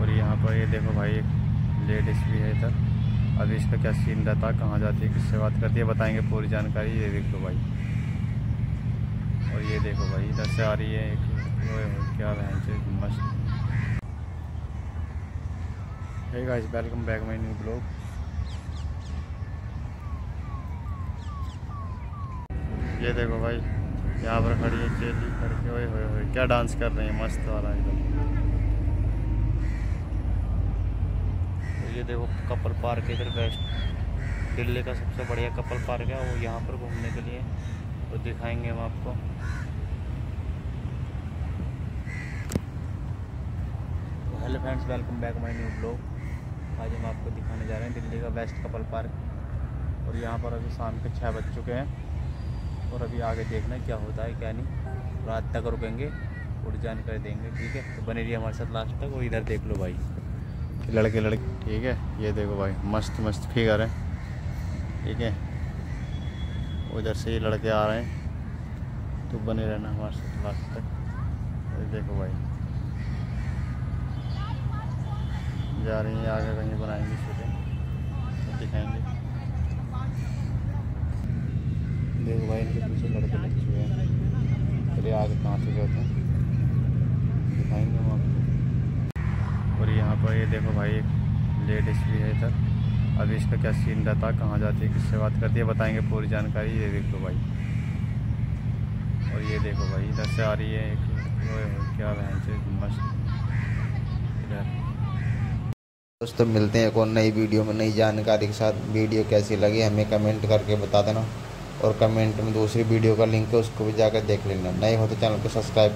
और यहाँ पर ये देखो भाई एक लेडीज़ भी है इधर। अभी इसका क्या सीन रहता है, कहाँ जाती है, किससे बात करती है, बताएंगे पूरी जानकारी। ये देख लो भाई, और ये देखो भाई इधर से आ रही है एक, क्या है मस्त। Hey guys, welcome back my new blog. ये देखो भाई यहाँ पर खड़ी है चेली करके, ओए होए होए क्या डांस कर रही है, मस्त वाला एकदम। ये देखो कपल पार्क है इधर, बेस्ट दिल्ली का सबसे बढ़िया कपल पार्क है वो, यहाँ पर घूमने के लिए वो दिखाएंगे हम आपको। Hello friends, welcome back my new blog. आज हम आपको दिखाने जा रहे हैं दिल्ली का बेस्ट कपल पार्क, और यहाँ पर अभी शाम के 6 बज चुके हैं, और अभी आगे देखना है क्या होता है क्या नहीं। रात तक रुकेंगे और जानकारी देंगे, ठीक है? तो बने रहिए हमारे साथ लास्ट तक। और इधर देख लो भाई लड़के लड़के, ठीक है? ये देखो भाई मस्त मस्त फिगर है, ठीक है? उधर से ही लड़के आ रहे हैं, तो बने रहना हमारे साथ लास्ट तक। ये देखो भाई जा रही है आगे, कहीं बनाएंगे शूटिंग दिखाएंगे। देखो भाई इनके पीछे लड़के लग चुके हैं, फिर आगे कहाँ से जाते हैं दिखाएंगे हम आपको। और यहाँ पर ये देखो भाई एक लेडीज़ भी है इधर। अभी इसका क्या सीन रहता है, कहाँ जाती है, किससे बात करती है, बताएंगे पूरी जानकारी। ये देख लो भाई, और ये देखो भाई इधर से आ रही है एक, क्या है मस्त। दोस्तों मिलते हैं एक और नई वीडियो में नई जानकारी के साथ। वीडियो कैसी लगी हमें कमेंट करके बता देना, और कमेंट में दूसरी वीडियो का लिंक है उसको भी जाकर देख लेना। नए हो तो चैनल को सब्सक्राइब